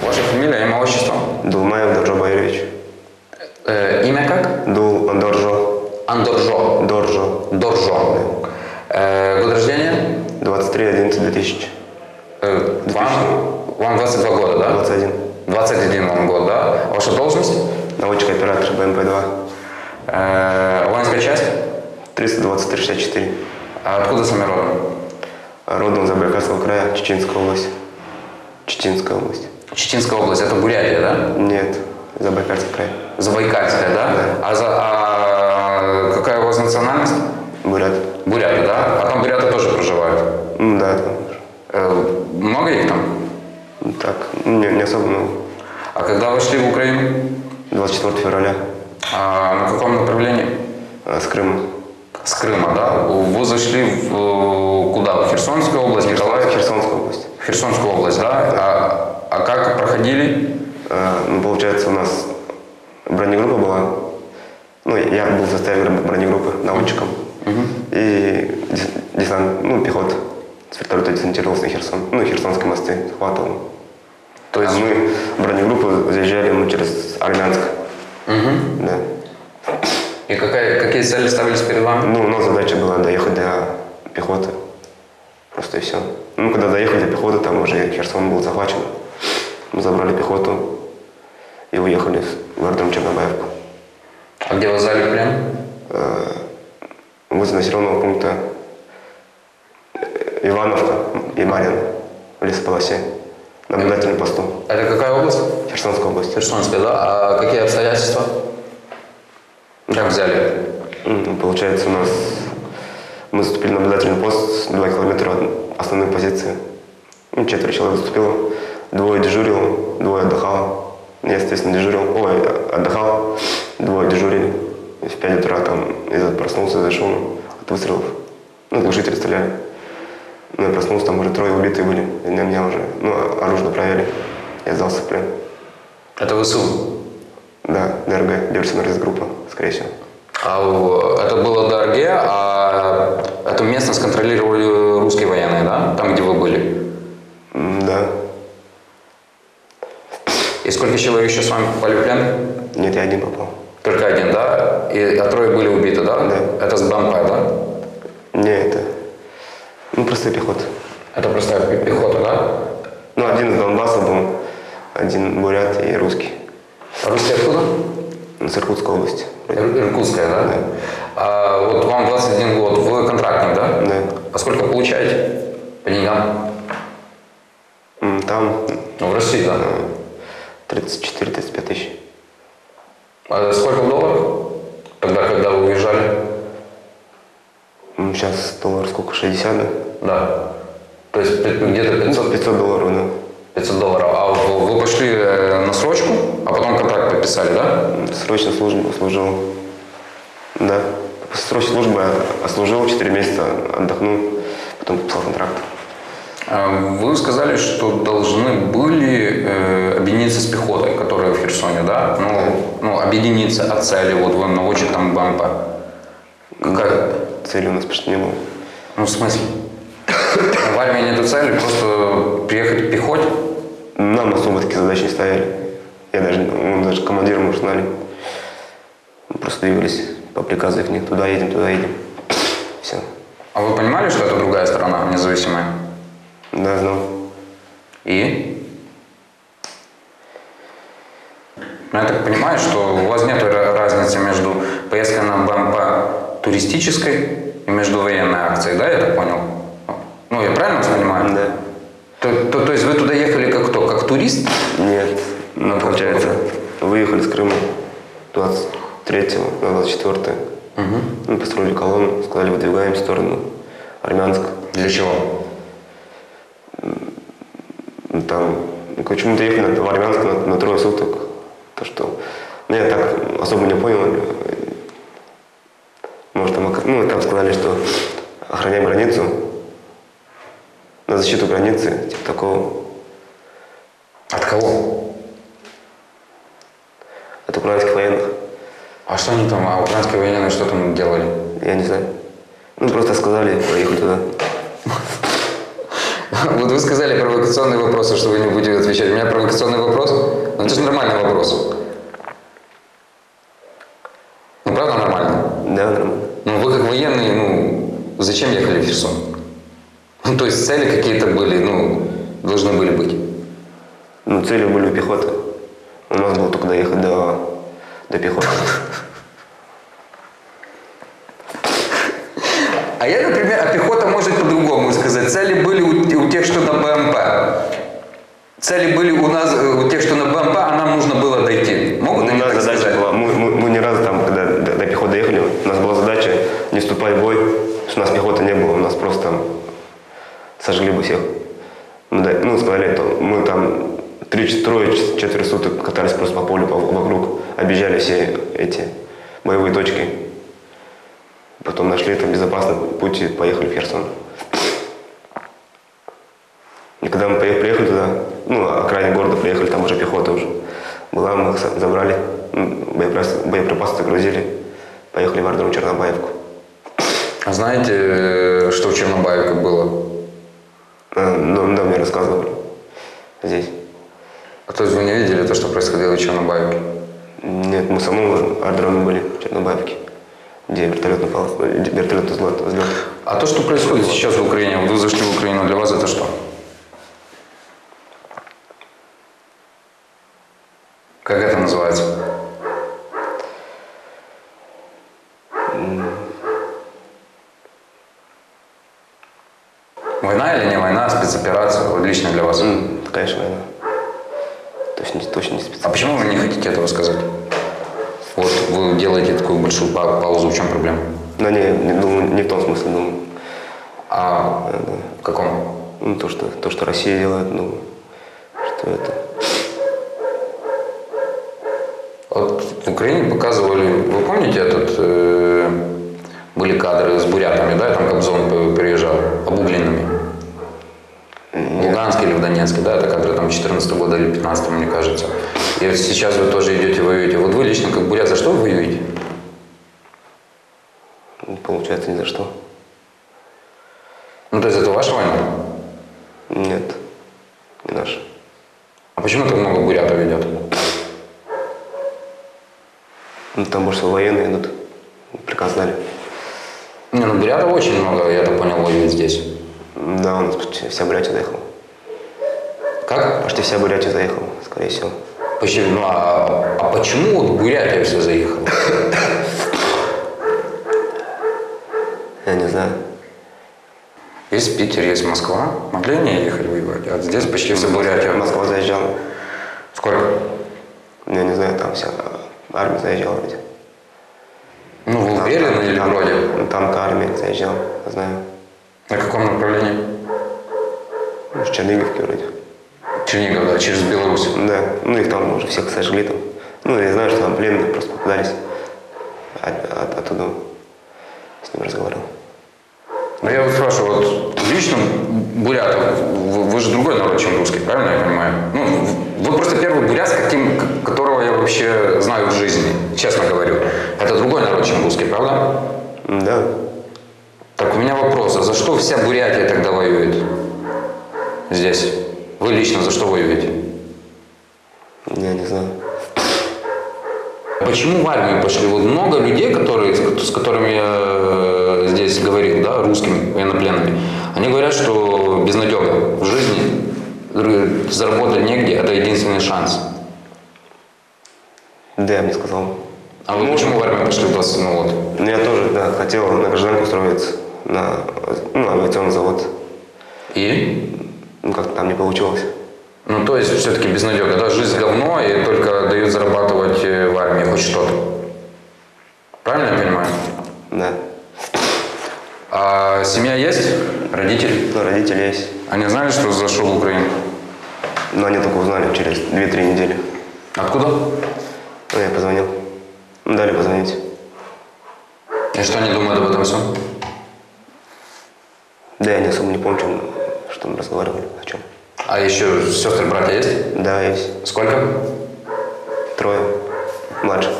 Ваша фамилия, имя, отчество? Дул Май Андржо Боревич. Имя как? Дул Андржо. Андржо. Доржо. Доржо. Да. Год рождения? 23.11.2000. Вам 22 года, да? 21. 21 вам год, да? Ваша должность? Наводчик оператор БМП 2. Воинская часть? 323-64. А откуда сами родом? Родом Забайкальского края, Чеченская область. Чеченская область. Чеченская область, это Бурятия, да? Нет, Забайкальский край. Забайкальская, да? Да. А какая у вас национальность? Бурят. Буряты, да? А там буряты тоже проживают? Да, там. Много их там? Так, не особо много. А когда вы шли в Украину? 24 февраля. А на каком направлении? С Крыма. С Крыма, да? Вы зашли в куда? В Херсонскую область? Херсонскую область. Херсонскую область, да? А как проходили? Получается, у нас бронегруппа была. Ну, я был в составе бронегруппы наводчиком. И десант, ну, пехота с вертолета десантировался на Херсон. Ну, Херсонские мосты захватывал. То есть мы бронегруппу заезжали через Армянск. Да. И какие цели ставились перед вами? Ну, у нас задача была доехать до пехоты. Просто и все. Ну, когда доехали до пехоты, там уже Херсон был захвачен. Мы забрали пехоту и уехали в город Чернобаевку. А где вас взяли в плен? Возле населенного пункта Ивановка и Марин в лесополосе. Наблюдательный посту. Это какая область? Херсонская область. Херсонская, да? А какие обстоятельства? Как взяли? Получается, у нас мы заступили на наблюдательный пост 2 километра от основной позиции. 4 человек заступило, 2 дежурил, 2 отдыхало. Я, естественно, дежурил. Ой, отдыхал, 2 дежурили. И в 5 утра там проснулся, зашел от выстрелов. Ну, глушители стреляли. Ну, я проснулся, там уже 3 убитые были. И на меня уже, ну, оружие направили. Я сдался в плен. Это ВСУ? Да, ДРГ, диверсионная группа, скорее всего. А это было ДРГ, а эту местность контролировали русские военные, да? Там, где вы были? Да. И сколько человек еще с вами попали в плен? Нет, я один попал. Только один, да? А 3 были убиты, да? Да. Это с БМП, да? Нет, это... Ну, простая пехота. Это простая пехота, да? Ну, один из Донбасса был, один бурят и русский. А русский откуда? С Иркутской области. Иркутская, да? Да. А вот вам 21 год, вы контрактник, да? Да. А сколько получаете по деньгам? Там... Ну, в России, да? 34-35 тысяч. А сколько в долларах? Тогда, когда вы уезжали? Сейчас доллар сколько? 60, да? Да. То есть где-то 500? 500 долларов, да. 500 долларов. А вы пошли на срочку, а потом контракт подписали, да? Срочно службу служил. Да. Срочно службу я служил, 4 месяца отдохнул, потом подписал контракт. Вы сказали, что должны были объединиться с пехотой, которая в Херсоне, да? Ну, да. Ну, объединиться от цели, вот вы наводчик там БМП. Какая цели у нас почти не было? Ну, в смысле? В армии нету цели, просто приехать в пехоте? Нам особо такие задачи не ставили. Я даже командиром уже знали. Мы просто двигались по приказу их них. Туда едем, туда едем. Все. А вы понимали, что это другая сторона, независимая? Да, знал. И? Ну, я так понимаю, что у вас нет разницы между поездкой на БМП туристической и междувоенной акцией, да, я так понял? Ну, я правильно вас понимаю? Да. То есть вы туда ехали как кто? Как турист? Нет. Ну, получается, выехали с Крыма 23-го на 24-е. Мы построили колонну, сказали, выдвигаем в сторону Армянска. Для чего? Там, почему-то ехали в Армянск на 3 суток. То, что... Ну, я так особо не понял. Может, там, ну, там сказали, что охраняем границу. На защиту границы, типа такого. От кого? От украинских военных. А что они там, а украинские военные что там делали? Я не знаю. Ну, просто сказали, поехали туда. Вот вы сказали провокационные вопросы, что вы не будете отвечать. У меня провокационный вопрос? Ну, это же нормальный вопрос. Ну, правда нормально? Да, нормально. Ну, вы как военные, ну, зачем ехали в Херсон? Ну, то есть цели какие-то были, ну, должны были быть? Ну, цели были у пехоты. У нас было только доехать до пехоты. А я, например, а пехота может по-другому сказать. Цели были у тех, что на БМП. Цели были у нас, у тех, что на БМП, а нам нужно было дойти. Могут они так сказать? Мы не раз там, когда до пехоты доехали, у нас была задача не вступать в бой, что у нас пехоты не было, у нас просто там сожгли бы всех. Ну, сказали, то мы там 3-4 суток катались просто по полю, вокруг, объезжали все эти боевые точки. Потом нашли там безопасный путь и поехали в Херсон. И когда мы приехали туда, ну, окраине города приехали, там уже пехота уже была, мы их забрали, боеприпасы загрузили, поехали в аэродром Чернобаевку. А знаете, что в Чернобаевке было? Да, мне рассказывали. Здесь. А то есть вы не видели то, что происходило в Чернобаевке? Нет, мы в самом аэродроме были в Чернобаевке, где вертолет взлет. А то, что происходит сейчас в Украине, вы зашли в Украину, для вас это что? Как это называется? Война или не война, спецоперация, лично для вас? Конечно, война. Точно не спецоперация. А почему вы не хотите этого сказать? Вот вы делаете такую большую паузу, в чем проблема? Да не, думаю, не в том смысле, думаю. А да. В каком? Ну, то, что Россия делает, думаю, что это. Вот в Украине показывали, вы помните, этот, были кадры с бурятами, да, там Кобзон приезжал, обугленными. В Луганске или в Донецке, да, это кадры там 14 года или 15, мне кажется. И вот сейчас вы тоже идете, воюете. Вот вы лично как бурят, за что вы воюете? Получается, ни за что. Ну, то есть это ваша война? Нет, не наша. А почему так много бурятов идет? Ну, там, может, военные идут. Приказ дали. Не, ну, бурятов очень много, я так понял, воюют здесь. Да, у нас почти вся Бурятия доехала. Как? Почти вся Бурятия заехала, скорее всего. Почти, ну, а почему вот Бурятия все заехала? Я не знаю. Есть Питер, есть Москва. Могли они ехать воевать? А здесь почти вся Бурятия. Москва заезжала. Сколько? Я не знаю, там вся армия заезжала вроде. Ну, вы уверены или вроде? Танк армия заезжала, знаю. На каком направлении? В Чердыгевке вроде. Чернигов, да, через Беларусь? Да. Ну, их там уже всех сожгли там. Ну, я знаю, что там пленные просто попадались оттуда. С ним разговаривал. Но я вот спрашиваю, вот лично бурят, вы же другой народ, чем русский, правильно я понимаю? Ну, вы просто первый бурят, с каким, которого я вообще знаю в жизни, честно говорю. Это другой народ, чем русский, правда? Да. Так, у меня вопрос, а за что вся Бурятия тогда воюет здесь? Вы лично за что воюете? Я не знаю. Почему в армию пошли? Вот много людей, с которыми я здесь говорил, да, русскими военнопленными, они говорят, что безнадега в жизни, заработать негде, это единственный шанс. Да, я бы не сказал. А вы почему в армию пошли в 27 год? Я тоже, да, хотел на гражданку устроиться, на авиационный завод. И? Ну, как-то там не получилось. Ну, то есть, все-таки безнадега, да? Жизнь говно, и только дают зарабатывать в армии хоть что-то. Правильно я понимаю? Да. А семья есть? Родители? Да, родители есть. Они знали, что зашел в Украину? Ну, они только узнали через 2-3 недели. Откуда? Ну, я позвонил. Дали позвонить. И что они думают об этом всем? Да, я не особо не помню, что мы разговаривали, о чем. А еще сестры, братья есть? Да, есть. Сколько? 3. Младших.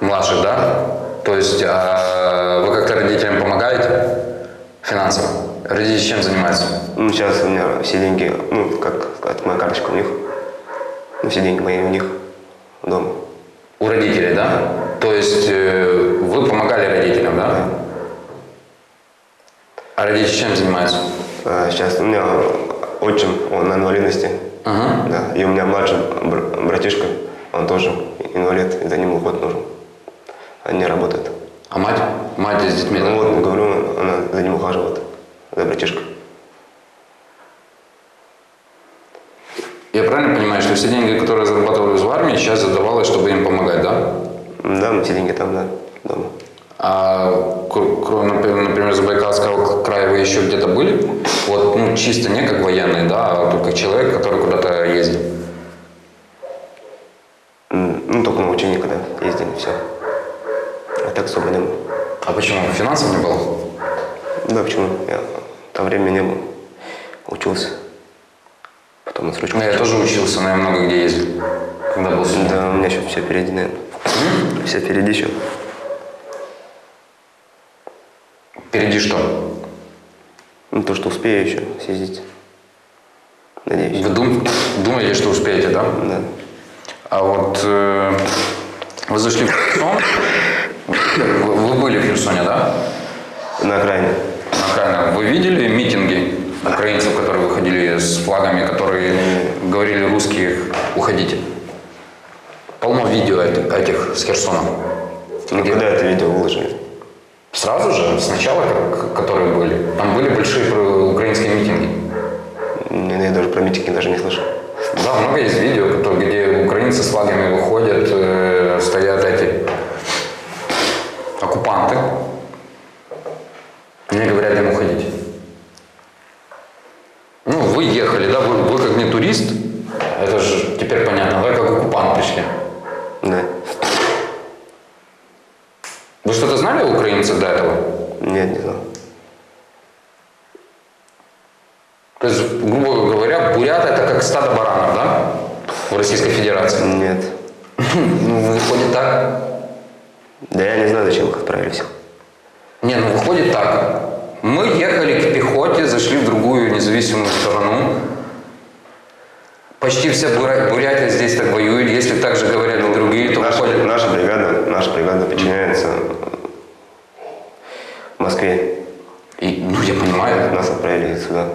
Младших, да? То есть, а вы как-то родителям помогаете? Финансово. Родители чем занимаются? Ну, сейчас у меня все деньги, ну, как сказать, моя карточка у них. Ну, все деньги мои у них дома. У родителей, да? То есть вы помогали родителям, да? А родители чем занимаются? Сейчас у меня отчим, он на инвалидности. Ага. Да. И у меня младший братишка, он тоже инвалид, и за ним уход нужен. Они работают. А мать? Мать с детьми? Ну, вот, говорю, она за ним ухаживает, за братишкой. Я правильно понимаю, что все деньги, которые зарабатывались в армии, сейчас задавалось, чтобы им помогать, да? Да, мы все деньги там, да, дома. А, например, Забайкальского края вы еще где-то были? Вот, ну, чисто не как военный, да, а только человек, который куда-то ездит. Ну, только на учение, когда ездили, все. А так особо не было. А почему? Финансов не было? Да, почему? Я там времени не было. Учился. Потом на срочку. Ну, я тоже учился, но я много где ездил. Когда был студент. Да, у меня еще все впереди, наверное. Все впереди еще. Впереди что? Ну, то, что успею еще съездить. Надеюсь. Вы думаете, что успеете, да? Да. А вот вы зашли в Херсон. Вы были в Херсоне, да? На окраине. На окраине. Вы видели митинги украинцев, которые выходили с флагами, которые говорили русские, уходите? Полно видео этих с Херсоном. Ну, где? Когда это видео выложили? Сразу же, сначала, которые были. Там были большие украинские митинги. Я даже про митинги даже не слышал. Да, много есть видео, где украинцы с флагами выходят, стоят эти оккупанты. Мне говорят им уходить. Ну, вы ехали, да? Вы как не турист, это же теперь понятно, вы как оккупант пришли. Да. Вы что-то знали о украинцах до этого? Нет, не знал. То есть, грубо говоря, буряты — это как стадо баранов, да? В Российской Федерации? Нет. Ну, выходит так. Да я не знаю, зачем их отправили всех. Не, ну выходит так. Мы ехали к пехоте, зашли в другую независимую сторону. Почти все буряты здесь так воюют. Если так же говорят и другие, то выходит... Наша бригада подчиняется в Москве. И, ну, я понимаю. Нас отправили сюда.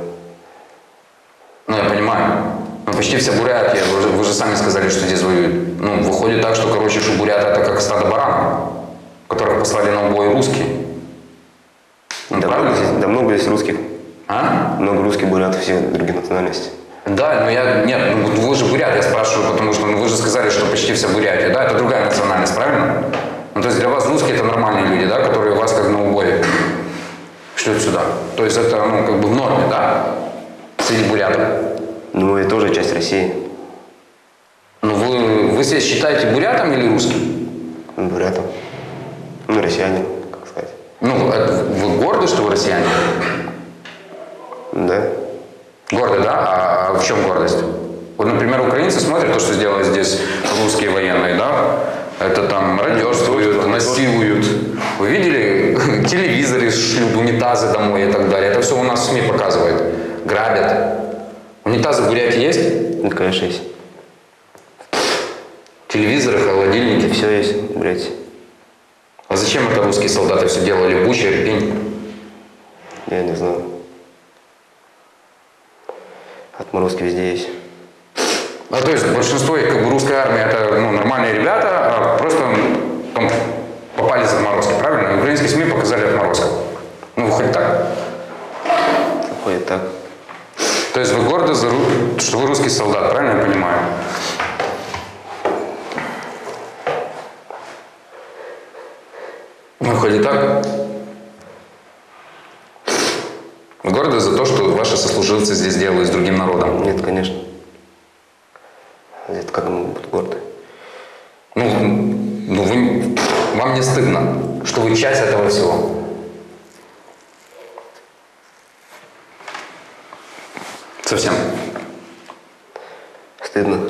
Ну, я понимаю. Ну, почти все буряты, вы же сами сказали, что здесь воюют. Ну, выходит так, что, короче, что буряты — это как стадо баранов, которых послали на убой русские. Ну, да, много здесь русских. А? Много русских бурят, все другие национальности. Да, но я... Нет, ну вы же бурят, я спрашиваю, потому что ну, вы же сказали, что почти все буряты, да? Это другая национальность, правильно? Ну, то есть для вас русские — это нормальные люди, да? Которые вас как на убой шлют сюда. То есть это, ну, как бы в норме, да? Среди бурятов. Ну, это тоже часть России. Ну, вы себя считаете бурятом или русским? Бурятом. Ну, россиянин, как сказать. Ну, вы горды, что вы россияне? Да. Гордо, да? А в чем гордость? Вот, например, украинцы смотрят то, что сделали здесь русские военные, да? Это там радерствуют, насилуют. Вы видели? Телевизоры шлют, унитазы домой и так далее. Это все у нас в СМИ показывает. Грабят. Унитазы в Бурятии есть? Ну, конечно, есть. Телевизоры, холодильники. Все есть в Бурятии. А зачем это русские солдаты все делали? Буча, Ирпень? Я не знаю. Отморозки везде есть. А то есть большинство как бы, русской армии — это ну, нормальные ребята, а просто там попались в отморозки, правильно? Украинские СМИ показали отморозков. Ну, выходит так. Выходит так. То есть вы горды, что вы русский солдат, правильно я понимаю? Ну, выходит так. Вы горды за то, что ваши сослуживцы здесь делают с другим народом? Нет, конечно. Это как мы будем горды? Ну вам не стыдно, что вы часть этого всего? Совсем? Стыдно.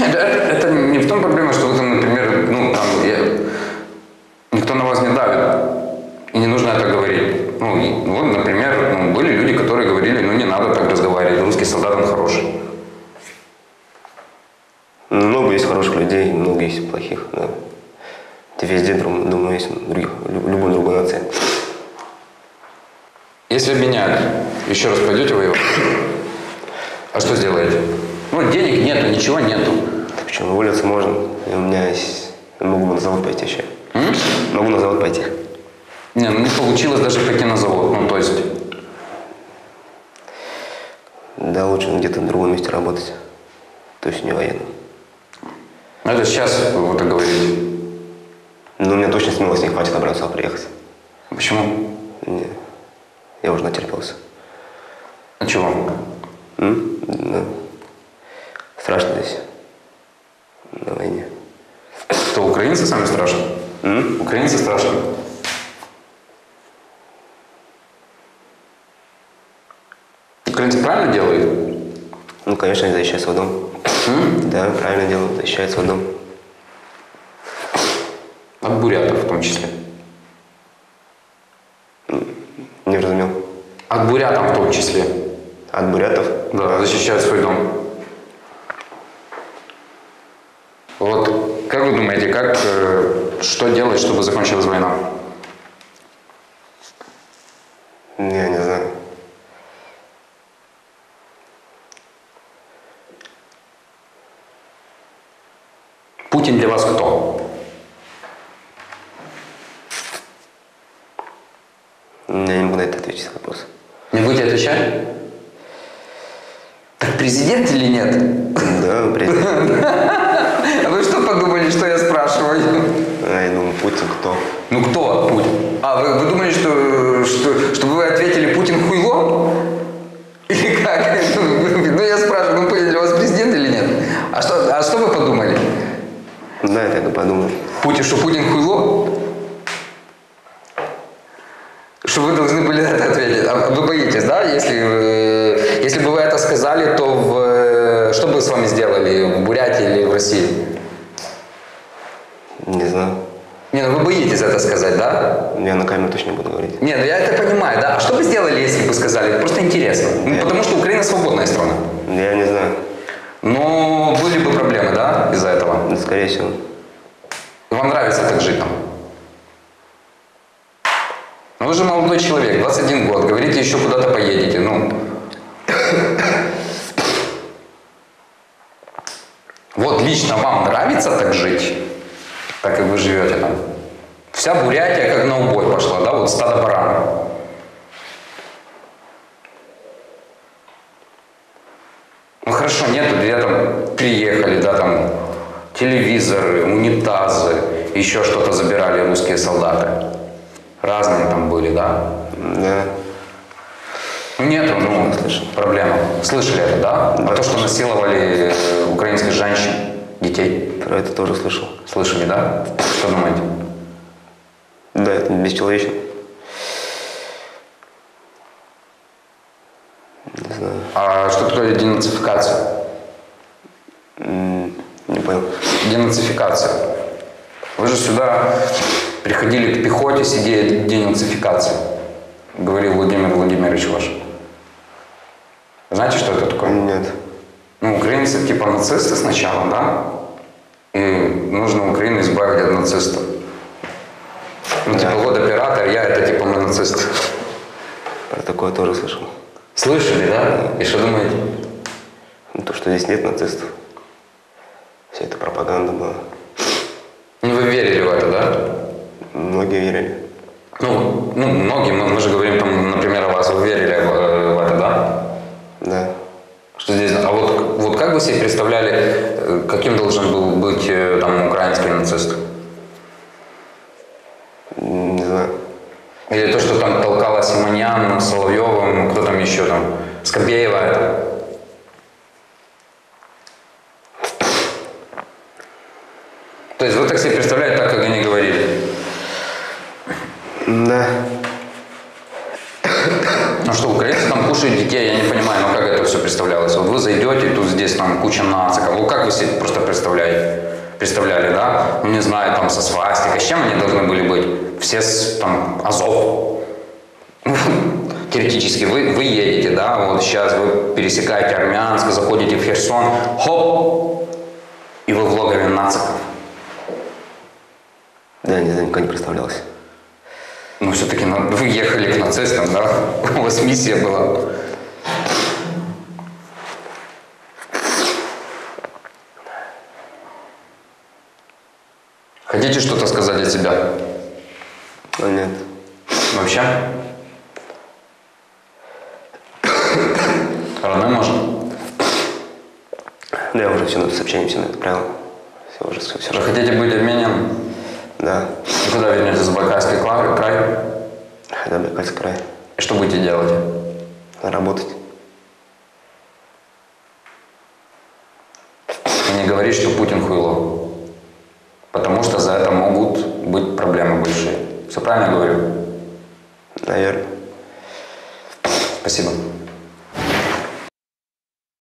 Это не в том проблема, что вы там, например, ну там, никто на вас не давит. И не нужно это говорить. вот, например, были люди, которые говорили, не надо так разговаривать, русский солдат, он хороший. Много есть хороших людей, много есть плохих, да. Ты везде, думаю, есть любой другой нации. Если обменяли, еще раз пойдете воевать? А что сделаете? Денег нету, ничего нету. Так почему? Уволиться можно. И у меня есть... Я могу на завод пойти еще. Могу на завод пойти. Не получилось даже пойти на завод. То есть... Да, лучше где-то в другом месте работать. То есть не военным. Это сейчас вы так говорите? Но у меня точно смелости не хватит обратно приехать. Почему? Нет. Я уже натерпелся. А чего? Да. Страшно здесь. На войне. Что, украинцы сами страшны? Украинцы страшны? Украинцы правильно делают? Конечно, они защищают свой дом. Да, правильно делают, защищают свой дом. От бурятов в том числе? Не разумел. От бурятов в том числе? От бурятов? Да, защищают свой дом. Вот как вы думаете, что делать, чтобы закончилась война? Я не знаю. Путин для вас кто? Я не буду отвечать на вопрос. Не будете отвечать? Так президент или нет? Да, президент. А вы что подумали, что я спрашиваю? Я думаю, Путин кто? Кто Путин? Вы думали, чтобы вы ответили, Путин хуйло? Или как? Я спрашиваю, Путин для вас президент или нет? А что вы подумали? Да, я так и подумал. Путин хуйло? Что вы должны были на это ответить? А вы боитесь, да? Если бы вы это сказали, то что бы с вами сделали, в Бурятии или в России? Не знаю. Вы боитесь это сказать, да? Я на камеру точно не буду говорить. Я это понимаю, да? А что бы сделали, если бы сказали? Просто интересно. Потому что Украина свободная страна. Я не знаю. Но были бы проблемы, да, из-за этого? Да, скорее всего. Вам нравится так жить там? Вы же молодой человек, 21 год, говорите, еще куда-то поедете, Вот лично вам нравится так жить, так как вы живете там? Вся Бурятия как на убой пошла, да, стадо баранов. Хорошо, нету, где там приехали, да, там телевизоры, унитазы, еще что-то забирали русские солдаты. Разные там были, да? Да. Нету, проблема. Слышали это, да? Да. А то, что насиловали украинских женщин, детей. Про это тоже слышал. Слышали, да? Что думаете? Да, это бесчеловечно. Не знаю. А что такое денацификация? Не понял. Денацификация. Вы же сюда приходили к пехоте с идеей денацификации, говорил Владимир Владимирович ваш. Знаете, что это такое? Нет. Украинцы типа нацисты сначала, да? И нужно Украину избавить от нацистов. Да. Вот оператор, я это типа мой нацист. Про такое тоже слышал. Слышали, да? И что думаете? То, что здесь нет нацистов. Вся эта пропаганда была. Вы верили в это, да? Многие верили. Многие, мы же говорим, например, о вас, вы верили в это, да? Да. Что здесь, вот как вы себе представляли, каким должен был быть украинский нацист? Не знаю. Или то, что там толкало Симонян, Соловьевым, кто там еще там, Скабеева это? То есть вы так себе представляете, так как они говорили? Да. Что, украинцы там кушают детей, я не понимаю, как это все представлялось. Вы зайдете, тут здесь куча нациков. Как вы себе просто представляли, да? Не знаю, со свастикой, с чем они должны были быть? Все с Азов. Теоретически вы едете, да, вот сейчас вы пересекаете Армянск, заходите в Херсон, хоп, и вы в логове нациков. Да, я никогда не представлялся. Но все-таки вы ехали к нацистам, да? У вас миссия была. Хотите что-то сказать от себя? Нет. Вообще? Родной можно? Да, я уже все на сообщение все отправил. Все уже все. Вы хотите быть обменен? Да. И куда вернете? Забайкальский край? Да, Забайкальский край. И что будете делать? Работать. И не говорить, что Путин хуйло. Потому что за это могут быть проблемы большие. Все правильно говорю? Наверное. Спасибо.